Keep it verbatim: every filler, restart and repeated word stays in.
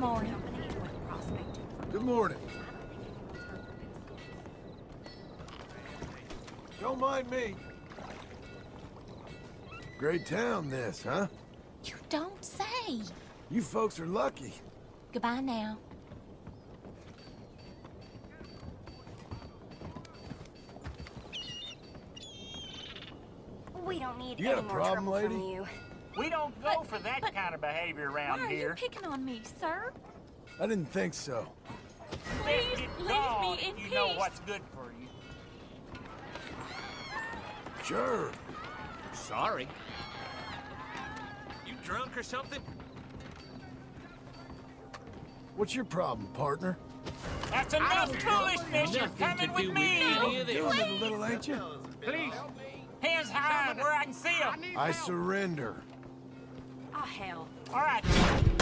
morning. Good morning. Don't mind me. Great town, this, huh? You don't say. You folks are lucky. Goodbye now. We don't need you any more problem, trouble lady? From you. We don't go but, for that but, kind of behavior around why here. Why are you picking on me, sir? I didn't think so. Please leave gone, me in you peace. You know what's good for you. Sure. Sorry. You drunk or something? What's your problem, partner? That's enough foolishness. You're coming with me. No, please. Little, ain't you? Please. Hands high where I can see them. I surrender. Oh, hell. All right.